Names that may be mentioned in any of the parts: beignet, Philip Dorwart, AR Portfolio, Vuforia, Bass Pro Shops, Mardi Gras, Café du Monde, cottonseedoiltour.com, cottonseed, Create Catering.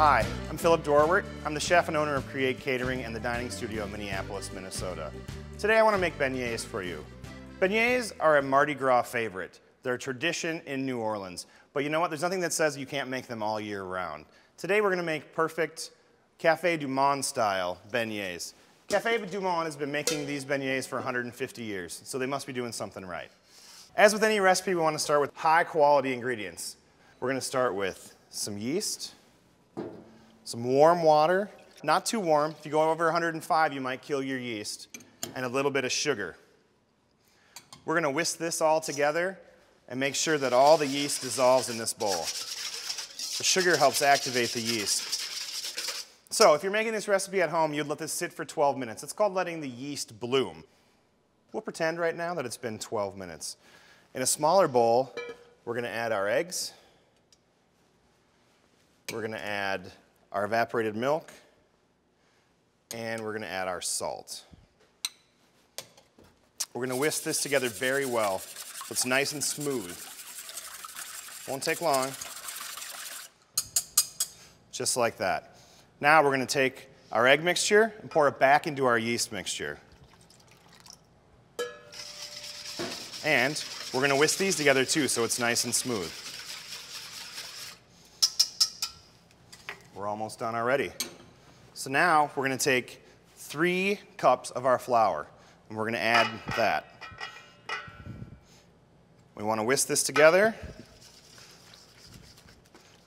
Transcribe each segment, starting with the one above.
Hi, I'm Philip Dorwart. I'm the chef and owner of Create Catering and the Dining Studio in Minneapolis, Minnesota. Today I want to make beignets for you. Beignets are a Mardi Gras favorite. They're a tradition in New Orleans. But you know what? There's nothing that says you can't make them all year round. Today we're going to make perfect Café du Monde style beignets. Café du Monde has been making these beignets for 150 years, so they must be doing something right. As with any recipe, we want to start with high quality ingredients. We're going to start with some yeast, some warm water, not too warm. If you go over 105, you might kill your yeast, and a little bit of sugar. We're going to whisk this all together and make sure that all the yeast dissolves in this bowl. The sugar helps activate the yeast. So if you're making this recipe at home, you'd let this sit for 12 minutes. It's called letting the yeast bloom. We'll pretend right now that it's been 12 minutes. In a smaller bowl, we're going to add our eggs. We're going to add our evaporated milk, and we're going to add our salt. We're going to whisk this together very well so it's nice and smooth. Won't take long. Just like that. Now we're going to take our egg mixture and pour it back into our yeast mixture. And we're going to whisk these together too so it's nice and smooth. We're almost done already. So now we're going to take 3 cups of our flour and we're going to add that. We want to whisk this together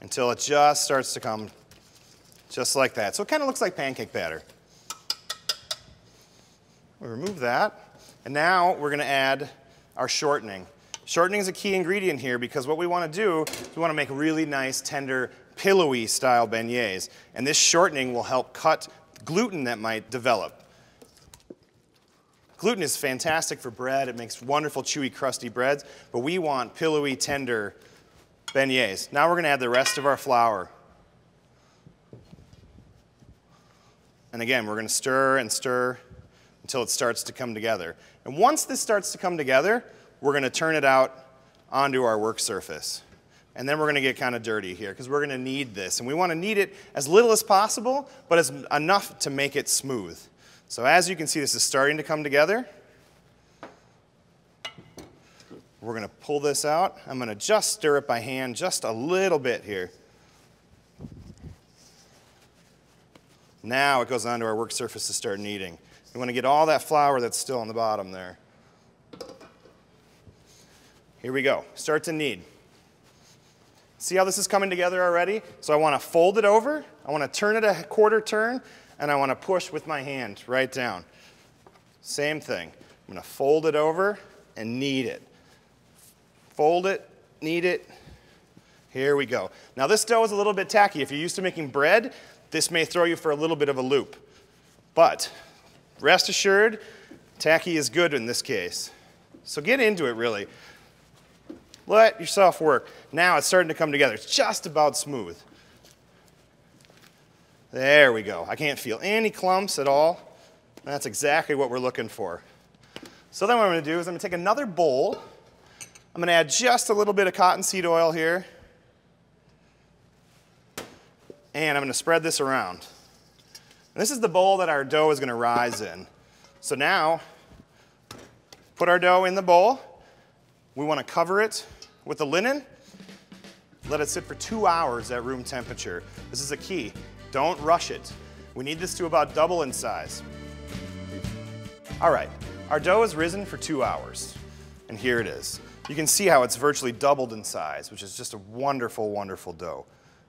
until it just starts to come just like that. So it kind of looks like pancake batter. We remove that, and now we're going to add our shortening. Shortening is a key ingredient here because what we want to do is we want to make really nice, tender, pillowy style beignets, and this shortening will help cut gluten that might develop. Gluten is fantastic for bread. It makes wonderful, chewy, crusty breads, but we want pillowy, tender beignets. Now we're going to add the rest of our flour. And again, we're going to stir and stir until it starts to come together. And once this starts to come together, we're going to turn it out onto our work surface. And then we're going to get kind of dirty here because we're going to knead this. And we want to knead it as little as possible, but as enough to make it smooth. So as you can see, this is starting to come together. We're going to pull this out. I'm going to just stir it by hand just a little bit here. Now it goes onto our work surface to start kneading. We want to get all that flour that's still on the bottom there. Here we go. Start to knead. See how this is coming together already? So I want to fold it over, I want to turn it a quarter turn, and I want to push with my hand right down. Same thing. I'm going to fold it over and knead it. Fold it, knead it. Here we go. Now this dough is a little bit tacky. If you're used to making bread, this may throw you for a little bit of a loop. But rest assured, tacky is good in this case. So get into it, really. Let yourself work. Now it's starting to come together. It's just about smooth. There we go. I can't feel any clumps at all. That's exactly what we're looking for. So then what I'm going to do is I'm going to take another bowl. I'm going to add just a little bit of cottonseed oil here. And I'm going to spread this around. And this is the bowl that our dough is going to rise in. So now, put our dough in the bowl. We want to cover it with the linen, let it sit for 2 hours at room temperature. This is a key. Don't rush it. We need this to about double in size. All right, our dough has risen for 2 hours, and here it is. You can see how it's virtually doubled in size, which is just a wonderful, wonderful dough.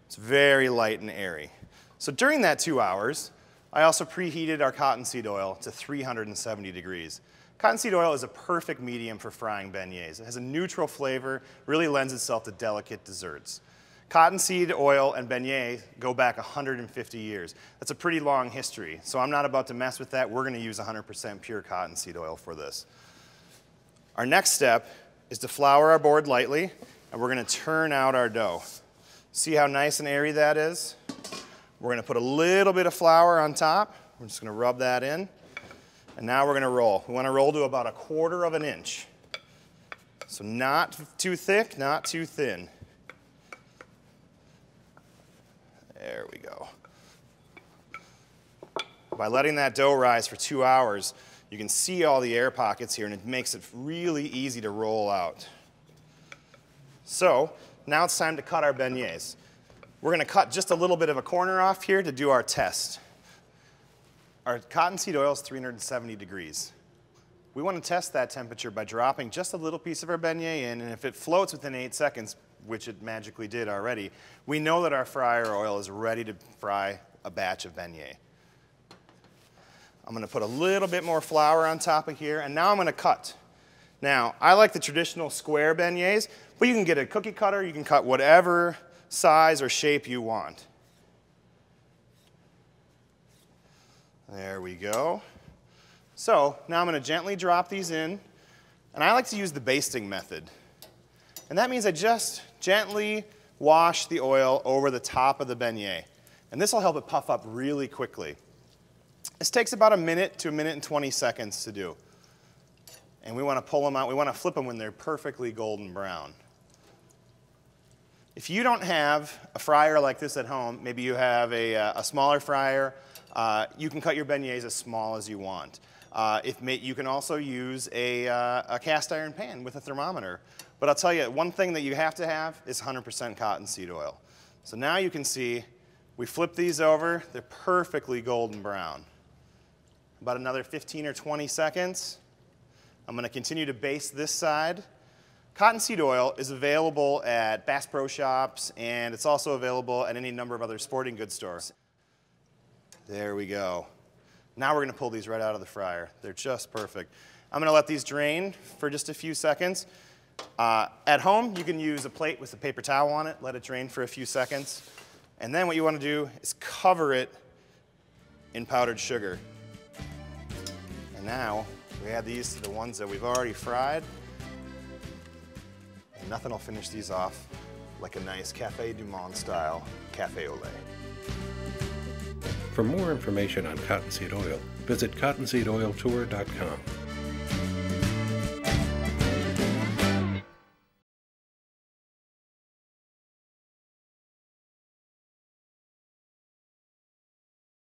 It's very light and airy. So during that 2 hours, I also preheated our cottonseed oil to 370 degrees. Cottonseed oil is a perfect medium for frying beignets. It has a neutral flavor, really lends itself to delicate desserts. Cottonseed oil and beignets go back 150 years. That's a pretty long history, so I'm not about to mess with that. We're going to use 100% pure cottonseed oil for this. Our next step is to flour our board lightly, and we're going to turn out our dough. See how nice and airy that is? We're going to put a little bit of flour on top. We're just going to rub that in. And now we're going to roll. We want to roll to about 1/4 of an inch. So not too thick, not too thin. There we go. By letting that dough rise for 2 hours, you can see all the air pockets here, and it makes it really easy to roll out. So now it's time to cut our beignets. We're going to cut just a little bit of a corner off here to do our test. Our cottonseed oil is 370 degrees. We want to test that temperature by dropping just a little piece of our beignet in, and if it floats within 8 seconds, which it magically did already, we know that our fryer oil is ready to fry a batch of beignet. I'm going to put a little bit more flour on top of here, and now I'm going to cut. Now, I like the traditional square beignets, but you can get a cookie cutter, you can cut whatever size or shape you want. There we go. So now I'm going to gently drop these in, and I like to use the basting method. And that means I just gently wash the oil over the top of the beignet. And this will help it puff up really quickly. This takes about a minute to a minute and 20 seconds to do. And we want to pull them out. We want to flip them when they're perfectly golden brown. If you don't have a fryer like this at home, maybe you have a smaller fryer, you can cut your beignets as small as you want. You can also use a cast iron pan with a thermometer. But I'll tell you, one thing that you have to have is 100% cottonseed oil. So now you can see we flip these over. They're perfectly golden brown. About another 15 or 20 seconds. I'm going to continue to baste this side. Cottonseed oil is available at Bass Pro Shops, and it's also available at any number of other sporting goods stores. There we go. Now we're going to pull these right out of the fryer. They're just perfect. I'm going to let these drain for just a few seconds. At home, you can use a plate with a paper towel on it, let it drain for a few seconds. And then what you want to do is cover it in powdered sugar. And now we add these to the ones that we've already fried. And nothing will finish these off like a nice Café du Monde style café au lait. For more information on cottonseed oil, visit cottonseedoiltour.com.